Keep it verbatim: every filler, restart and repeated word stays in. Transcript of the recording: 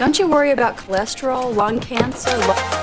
Don't you worry about cholesterol, lung cancer?